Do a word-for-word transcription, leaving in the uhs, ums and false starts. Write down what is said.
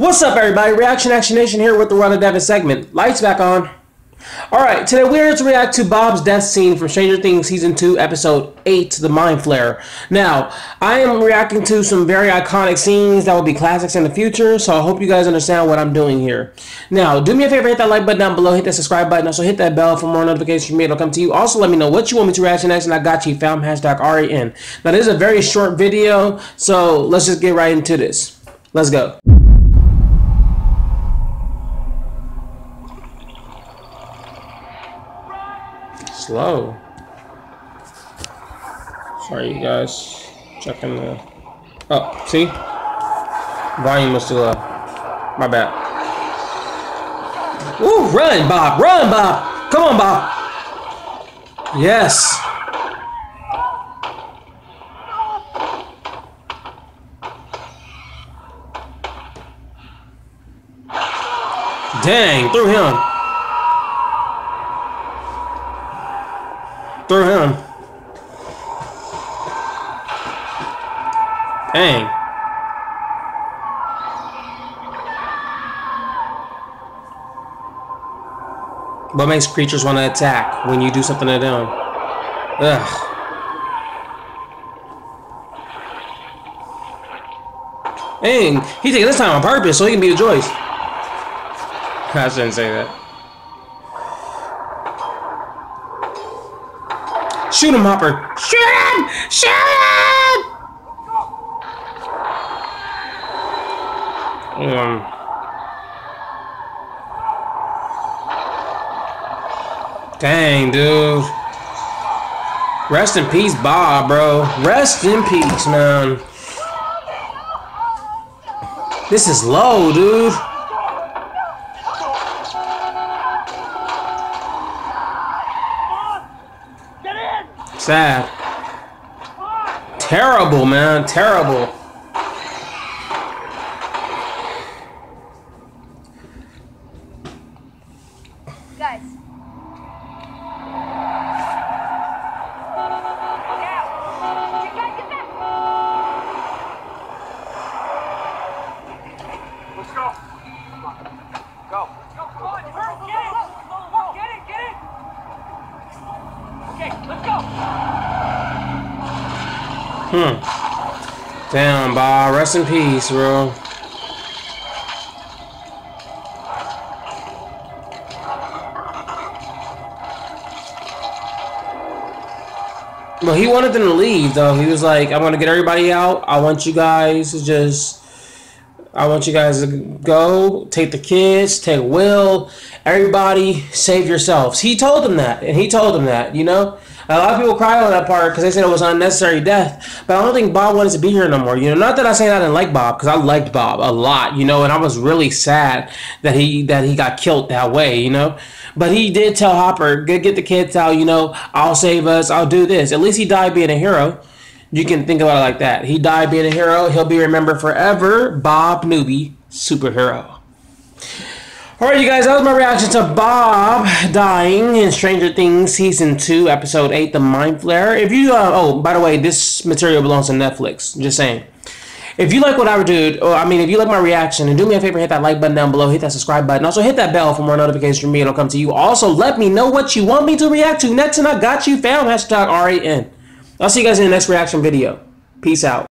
What's up, everybody? Reaction Action Nation here with the Run of Death segment. Lights back on. Alright, today we're here to react to Bob's death scene from Stranger Things Season two, Episode eight, The Mind Flayer. Now, I am reacting to some very iconic scenes that will be classics in the future, so I hope you guys understand what I'm doing here. Now, do me a favor, hit that like button down below, hit that subscribe button, also hit that bell for more notifications from me, it'll come to you. Also, let me know what you want me to react to next, and I got you, fam, hashtag R E N. Now, this is a very short video, so let's just get right into this. Let's go. Slow. Sorry, you guys. Checking the. Oh, see? Volume was too low. My bad. Ooh, run, Bob! Run, Bob! Come on, Bob! Yes! Dang, through him. Through him. Dang. What makes creatures want to attack when you do something to them? Ugh. Dang. He taking this time on purpose so he can be a Joyce. I shouldn't say that. Shoot him, Hopper. Shoot him! Shoot him! Um. Dang, dude. Rest in peace, Bob, bro. Rest in peace, man. This is low, dude. Sad. Terrible, man. Terrible. Guys. Let's go. Come on. Go. Go, come on. Hurry. Get it. Get it. Okay, let's go. Hmm. Damn, Bob. Rest in peace, bro. Well, he wanted them to leave, though. He was like, "I'm gonna get everybody out. I want you guys to just, I want you guys to go take the kids, take Will, everybody, save yourselves." He told them that, and he told them that, you know. A lot of people cried on that part because they said it was an unnecessary death. But I don't think Bob wanted to be here no more. You know, not that I say I didn't like Bob, because I liked Bob a lot. You know, and I was really sad that he that he got killed that way. You know, but he did tell Hopper, "Get get the kids out. You know, I'll save us. I'll do this." At least he died being a hero. You can think about it like that. He died being a hero. He'll be remembered forever. Bob Newby, superhero. Alright, you guys, that was my reaction to Bob dying in Stranger Things Season two, Episode eight, The Mind Flayer. If you, uh, oh, by the way, this material belongs to Netflix, just saying. If you like what I did, or I mean, if you like my reaction, and do me a favor, hit that like button down below, hit that subscribe button, also hit that bell for more notifications from me, it'll come to you. Also, let me know what you want me to react to next, and I got you, fam, hashtag R A N. I'll see you guys in the next reaction video. Peace out.